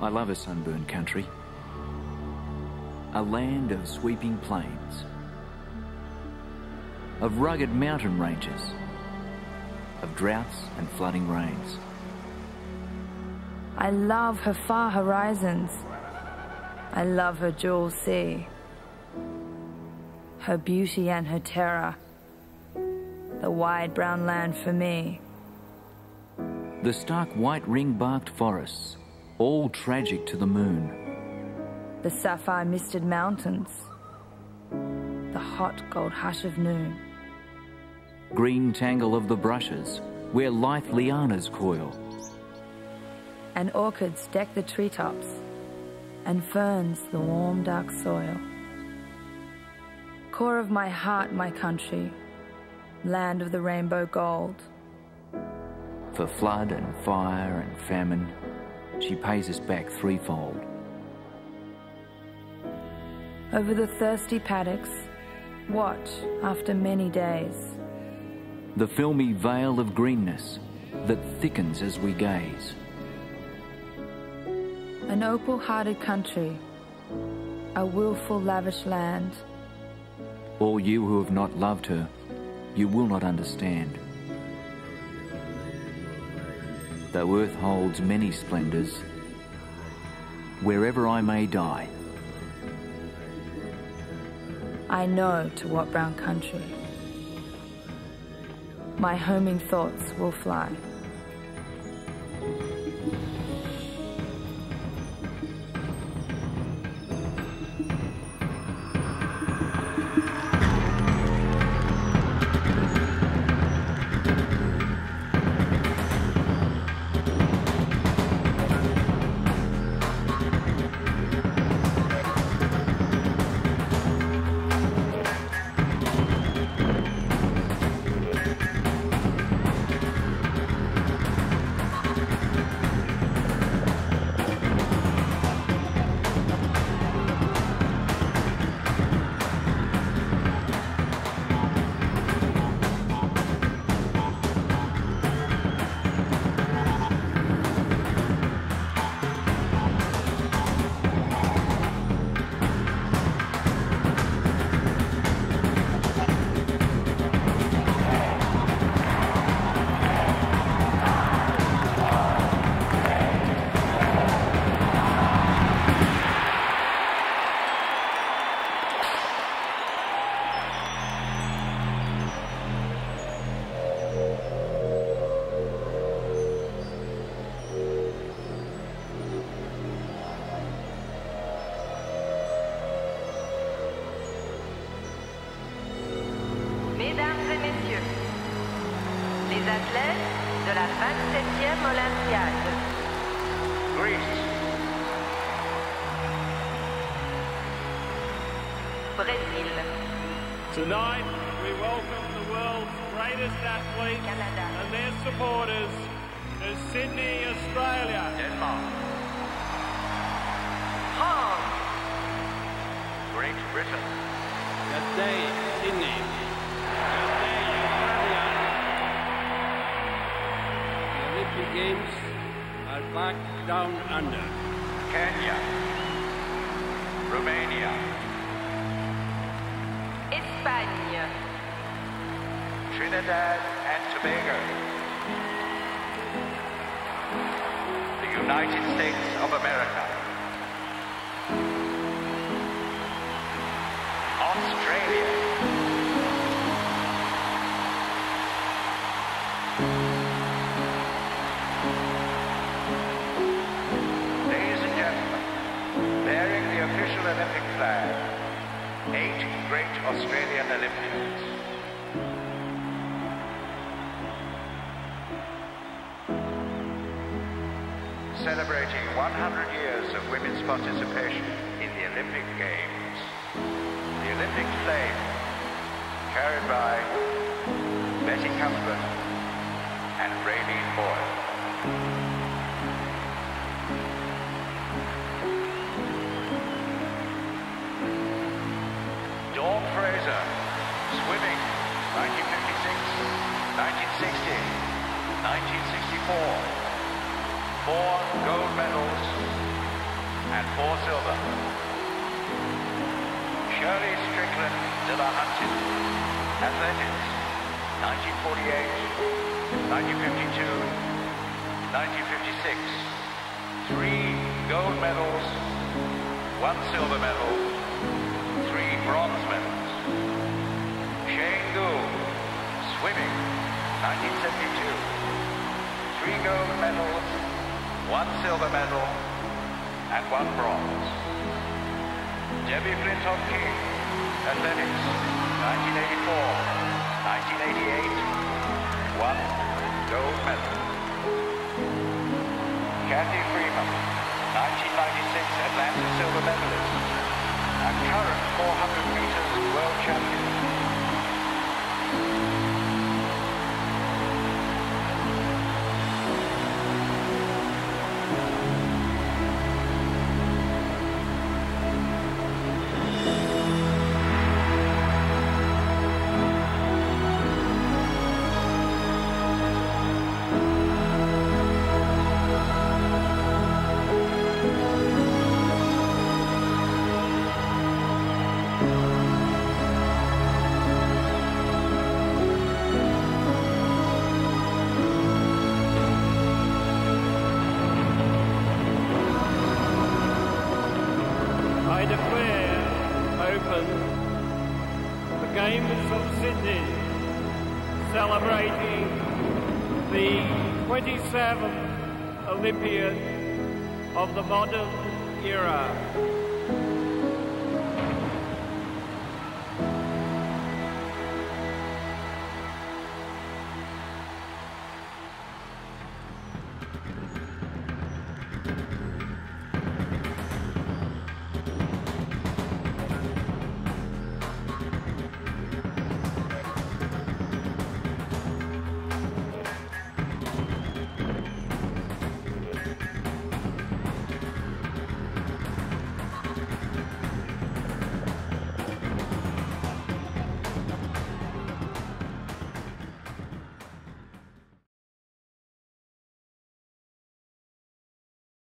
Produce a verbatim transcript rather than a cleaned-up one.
I love a sunburned country. A land of sweeping plains, of rugged mountain ranges, of droughts and flooding rains. I love her far horizons. I love her jewel sea, her beauty and her terror, the wide brown land for me. The stark white ring-barked forests, all tragic to the moon. The sapphire-misted mountains, the hot gold hush of noon. Green tangle of the brushes, where lithe lianas coil. And orchids deck the treetops, and ferns the warm dark soil. Core of my heart, my country, land of the rainbow gold. For flood and fire and famine, she pays us back threefold. Over the thirsty paddocks, watch after many days. The filmy veil of greenness that thickens as we gaze. An opal-hearted country, a willful, lavish land. All you who have not loved her, you will not understand. Though earth holds many splendours, wherever I may die, I know to what brown country my homing thoughts will fly. Tonight, we welcome the world's greatest athletes Canada. And their supporters to Sydney, Australia. Denmark. France. Great Britain. Good day, Sydney. Good day, Australia. The Olympic Games are back down under. Kenya. Romania. Espagne. Trinidad and Tobago. The United States of America. Australia. Ladies and gentlemen, bearing the official Olympic flag, eight great Australian Olympians. Celebrating one hundred years of women's participation in the Olympic Games. The Olympic Flame, carried by Betty Cuthbert and Raylene Boyle. Paul Fraser, swimming, nineteen fifty-six, nineteen sixty, nineteen sixty-four, four gold medals. and four silver. Shirley Strickland, De La Huntington. Athletics, nineteen forty-eight, nineteen fifty-two, nineteen fifty-six. Three gold medals, one silver medal, three bronze medals. Shane Gould, swimming, nineteen seventy-two. Three gold medals, one silver medal, and one bronze. Debbie Flintoff King, athletics, nineteen eighty-four, nineteen eighty-eight, one gold medal. Cathy Freeman, nineteen ninety-six Atlanta silver medalist, a current four hundred meters world champion. Celebrating the twenty-seventh Olympiad of the modern era.